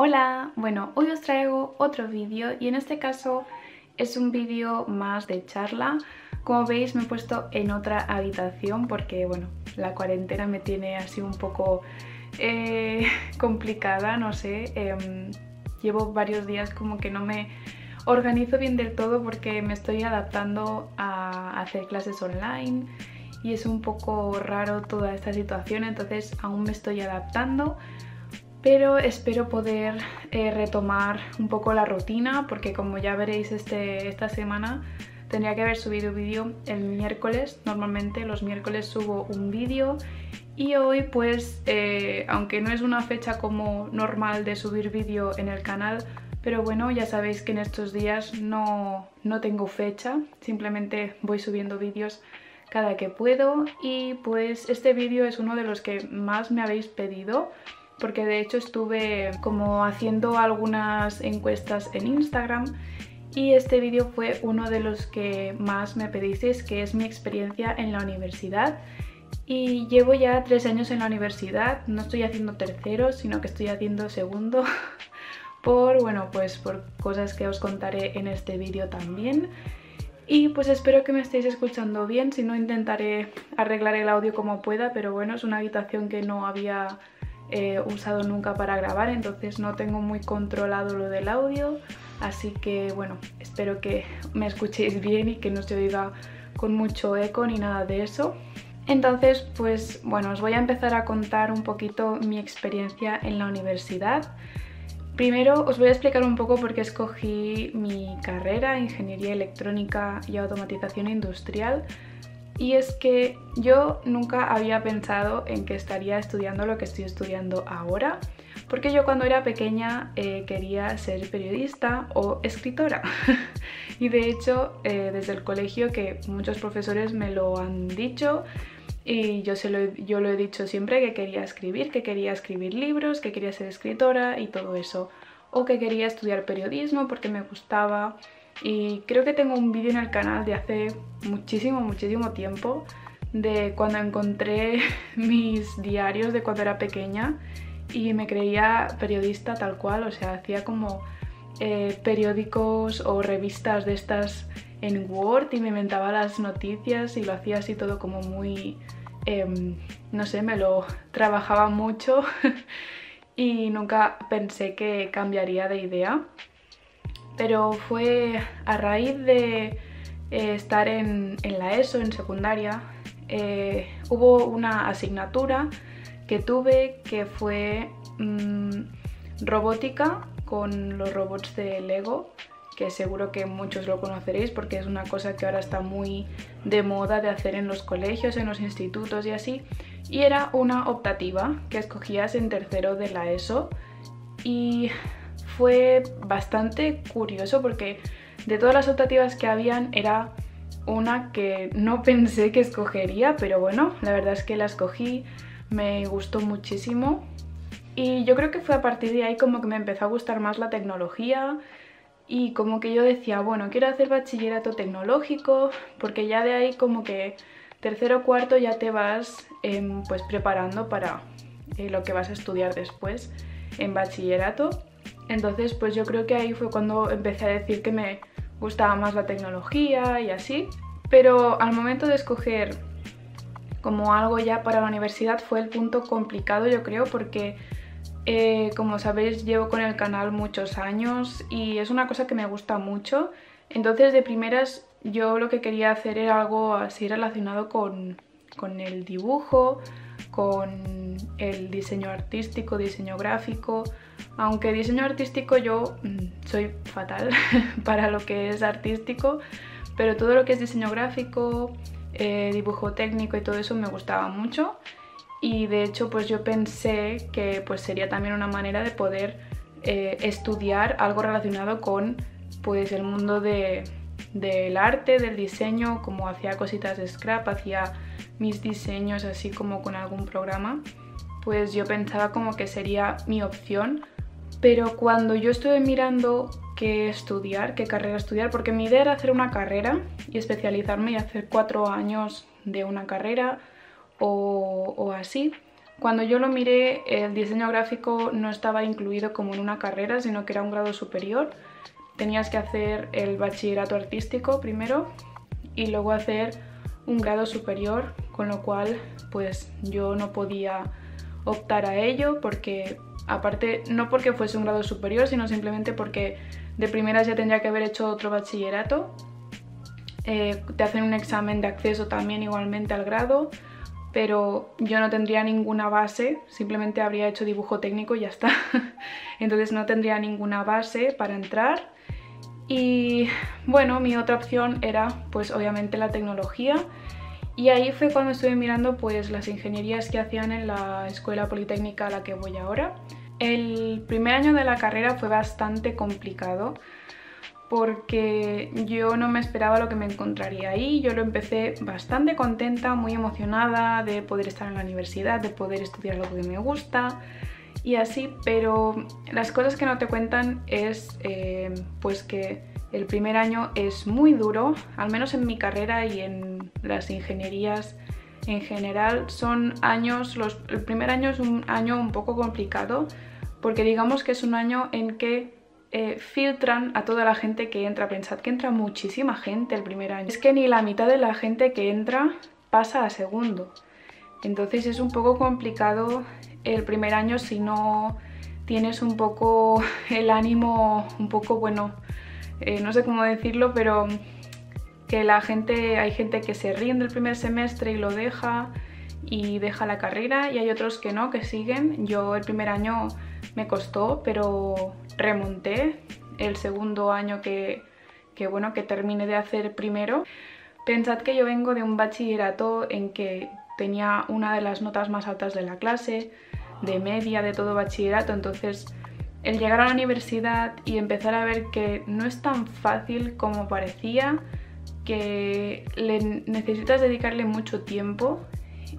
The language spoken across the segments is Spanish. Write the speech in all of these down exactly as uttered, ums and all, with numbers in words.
Hola, bueno, hoy os traigo otro vídeo y en este caso es un vídeo más de charla. Como veis me he puesto en otra habitación porque, bueno, la cuarentena me tiene así un poco eh, complicada, no sé. Eh, llevo varios días como que no me organizo bien del todo porque me estoy adaptando a hacer clases online y es un poco raro toda esta situación, entonces aún me estoy adaptando. Pero espero poder eh, retomar un poco la rutina porque, como ya veréis, este, esta semana tendría que haber subido vídeo el miércoles. Normalmente los miércoles subo un vídeo y hoy pues, eh, aunque no es una fecha como normal de subir vídeo en el canal, pero bueno, ya sabéis que en estos días no, no tengo fecha, simplemente voy subiendo vídeos cada que puedo y pues este vídeo es uno de los que más me habéis pedido. Porque de hecho estuve como haciendo algunas encuestas en Instagram y este vídeo fue uno de los que más me pedisteis, que es mi experiencia en la universidad. Y llevo ya tres años en la universidad, no estoy haciendo tercero, sino que estoy haciendo segundo por, bueno, pues por cosas que os contaré en este vídeo también. Y pues espero que me estéis escuchando bien, si no intentaré arreglar el audio como pueda, pero bueno, es una habitación que no había Eh, usado nunca para grabar, entonces no tengo muy controlado lo del audio, así que bueno, espero que me escuchéis bien y que no se oiga con mucho eco ni nada de eso. Entonces pues bueno, os voy a empezar a contar un poquito mi experiencia en la universidad. Primero os voy a explicar un poco por qué escogí mi carrera, Ingeniería Electrónica y Automatización Industrial. Y es que yo nunca había pensado en que estaría estudiando lo que estoy estudiando ahora, porque yo cuando era pequeña eh, quería ser periodista o escritora. Y de hecho, eh, desde el colegio, que muchos profesores me lo han dicho, y yo, se lo, yo lo he dicho siempre, que quería escribir, que quería escribir libros, que quería ser escritora y todo eso. O que quería estudiar periodismo porque me gustaba. Y creo que tengo un vídeo en el canal de hace muchísimo, muchísimo tiempo, de cuando encontré mis diarios de cuando era pequeña y me creía periodista tal cual, o sea, hacía como eh, periódicos o revistas de estas en Word y me inventaba las noticias y lo hacía así todo como muy, eh, no sé, me lo trabajaba mucho y nunca pensé que cambiaría de idea. Pero fue a raíz de eh, estar en, en la ESO, en secundaria, eh, hubo una asignatura que tuve que fue mmm, robótica con los robots de Lego, que seguro que muchos lo conoceréis porque es una cosa que ahora está muy de moda de hacer en los colegios, en los institutos y así. Y era una optativa que escogías en tercero de la ESO y fue bastante curioso porque de todas las optativas que habían era una que no pensé que escogería, pero bueno, la verdad es que la escogí, me gustó muchísimo y yo creo que fue a partir de ahí como que me empezó a gustar más la tecnología y como que yo decía, bueno, quiero hacer bachillerato tecnológico porque ya de ahí como que tercero o cuarto ya te vas eh, pues preparando para eh, lo que vas a estudiar después en bachillerato. Entonces pues yo creo que ahí fue cuando empecé a decir que me gustaba más la tecnología y así. Pero al momento de escoger como algo ya para la universidad fue el punto complicado, yo creo, porque eh, como sabéis llevo con el canal muchos años y es una cosa que me gusta mucho. Entonces de primeras yo lo que quería hacer era algo así relacionado con, con el dibujo, con el diseño artístico, diseño gráfico, aunque diseño artístico yo soy fatal para lo que es artístico, pero todo lo que es diseño gráfico, eh, dibujo técnico y todo eso me gustaba mucho y de hecho pues yo pensé que pues sería también una manera de poder eh, estudiar algo relacionado con pues el mundo de, del arte, del diseño, como hacía cositas de scrap, hacía mis diseños así como con algún programa, pues yo pensaba como que sería mi opción. Pero cuando yo estuve mirando qué estudiar, qué carrera estudiar, porque mi idea era hacer una carrera y especializarme y hacer cuatro años de una carrera o, o así, Cuando yo lo miré, el diseño gráfico no estaba incluido como en una carrera, sino que era un grado superior. Tenías que hacer el bachillerato artístico primero y luego hacer un grado superior, con lo cual pues yo no podía optar a ello, porque aparte, no porque fuese un grado superior, sino simplemente porque de primeras ya tendría que haber hecho otro bachillerato. Eh, te hacen un examen de acceso también igualmente al grado, pero yo no tendría ninguna base, simplemente habría hecho dibujo técnico y ya está. Entonces no tendría ninguna base para entrar. Y bueno, mi otra opción era pues obviamente la tecnología, y ahí fue cuando estuve mirando pues las ingenierías que hacían en la escuela politécnica a la que voy ahora. El primer año de la carrera fue bastante complicado, porque yo no me esperaba lo que me encontraría ahí. Yo lo empecé bastante contenta, muy emocionada de poder estar en la universidad, de poder estudiar lo que me gusta y así, pero las cosas que no te cuentan es eh, pues que el primer año es muy duro, al menos en mi carrera y en las ingenierías en general. Son años, los, el primer año es un año un poco complicado, porque digamos que es un año en que Eh, filtran a toda la gente que entra. Pensad que entra muchísima gente el primer año. Es que ni la mitad de la gente que entra pasa a segundo. Entonces es un poco complicado el primer año si no tienes un poco el ánimo, un poco, bueno, eh, no sé cómo decirlo, pero que la gente, hay gente que se rinde el primer semestre y lo deja y deja la carrera, y hay otros que no, que siguen. Yo el primer año me costó, pero remonté el segundo año que, que bueno, que terminé de hacer primero. Pensad que yo vengo de un bachillerato en que tenía una de las notas más altas de la clase, de media, de todo bachillerato. Entonces el llegar a la universidad y empezar a ver que no es tan fácil como parecía, que le necesitas dedicarle mucho tiempo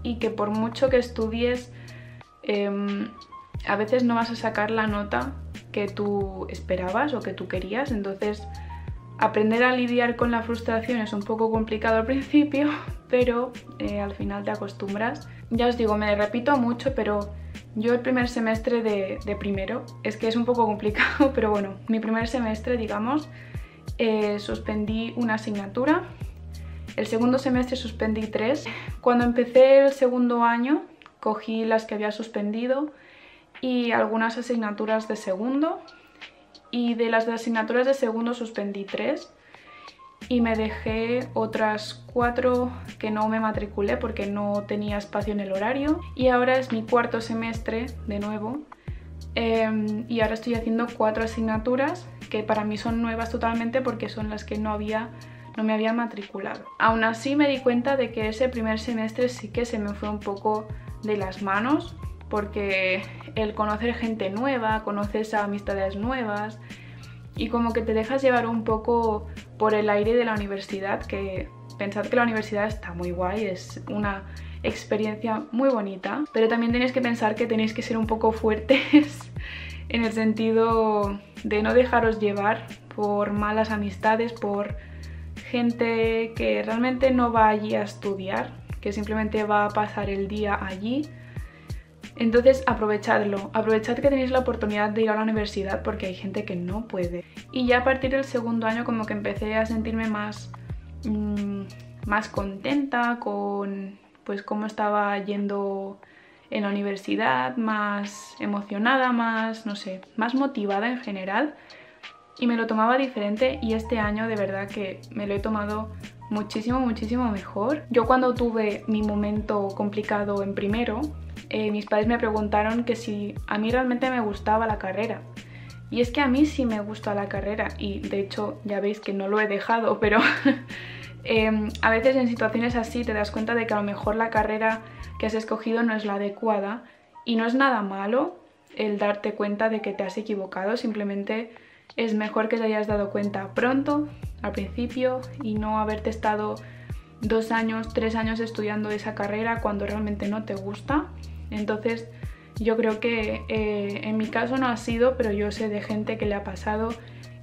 y que por mucho que estudies eh, a veces no vas a sacar la nota que tú esperabas o que tú querías. Entonces aprender a lidiar con la frustración es un poco complicado al principio, pero eh, al final te acostumbras. Ya os digo, me repito mucho, pero yo el primer semestre de, de primero, es que es un poco complicado, pero bueno, mi primer semestre, digamos, eh, suspendí una asignatura. El segundo semestre suspendí tres. Cuando empecé el segundo año cogí las que había suspendido y algunas asignaturas de segundo, y de las de asignaturas de segundo suspendí tres y me dejé otras cuatro que no me matriculé porque no tenía espacio en el horario. Y ahora es mi cuarto semestre de nuevo, eh, y ahora estoy haciendo cuatro asignaturas que para mí son nuevas totalmente, porque son las que no había no me había matriculado. Aún así me di cuenta de que ese primer semestre sí que se me fue un poco de las manos, porque el conocer gente nueva, conoces a amistades nuevas y como que te dejas llevar un poco por el aire de la universidad, que pensad que la universidad está muy guay, es una experiencia muy bonita, pero también tenéis que pensar que tenéis que ser un poco fuertes en el sentido de no dejaros llevar por malas amistades, por gente que realmente no va allí a estudiar, que simplemente va a pasar el día allí. Entonces aprovechadlo, aprovechad que tenéis la oportunidad de ir a la universidad, porque hay gente que no puede. Y ya a partir del segundo año como que empecé a sentirme más, mmm, más contenta con pues cómo estaba yendo en la universidad, más emocionada, más, no sé, más motivada en general, y me lo tomaba diferente. Y este año de verdad que me lo he tomado muchísimo, muchísimo mejor. Yo cuando tuve mi momento complicado en primero, Eh, mis padres me preguntaron que si a mí realmente me gustaba la carrera, y es que a mí sí me gusta la carrera, y de hecho ya veis que no lo he dejado, pero eh, a veces en situaciones así te das cuenta de que a lo mejor la carrera que has escogido no es la adecuada, y no es nada malo el darte cuenta de que te has equivocado, simplemente es mejor que te hayas dado cuenta pronto, al principio, y no haberte estado dos años, tres años estudiando esa carrera cuando realmente no te gusta. Entonces yo creo que eh, en mi caso no ha sido, pero yo sé de gente que le ha pasado,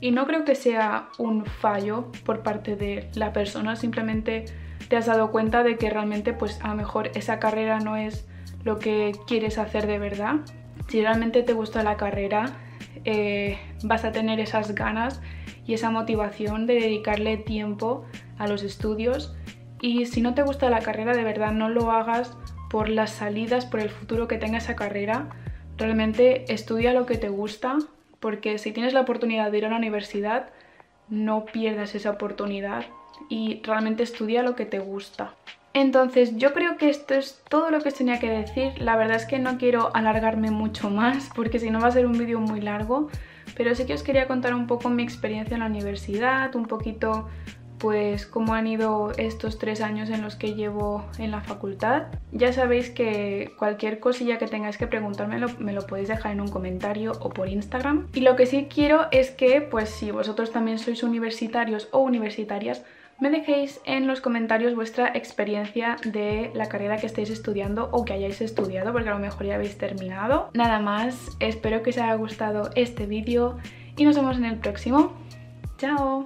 y no creo que sea un fallo por parte de la persona, simplemente te has dado cuenta de que realmente pues a lo mejor esa carrera no es lo que quieres hacer de verdad. Si realmente te gusta la carrera, eh, vas a tener esas ganas y esa motivación de dedicarle tiempo a los estudios. Y si no te gusta la carrera, de verdad no lo hagas por las salidas, por el futuro que tenga esa carrera. Realmente estudia lo que te gusta, porque si tienes la oportunidad de ir a la universidad, no pierdas esa oportunidad y realmente estudia lo que te gusta. Entonces yo creo que esto es todo lo que os tenía que decir. La verdad es que no quiero alargarme mucho más porque si no va a ser un vídeo muy largo, pero sí que os quería contar un poco mi experiencia en la universidad, un poquito pues cómo han ido estos tres años en los que llevo en la facultad. Ya sabéis que cualquier cosilla que tengáis que preguntarme lo, me lo podéis dejar en un comentario o por Instagram. Y lo que sí quiero es que, pues si vosotros también sois universitarios o universitarias, me dejéis en los comentarios vuestra experiencia de la carrera que estéis estudiando o que hayáis estudiado, porque a lo mejor ya habéis terminado. Nada más, espero que os haya gustado este vídeo y nos vemos en el próximo. ¡Chao!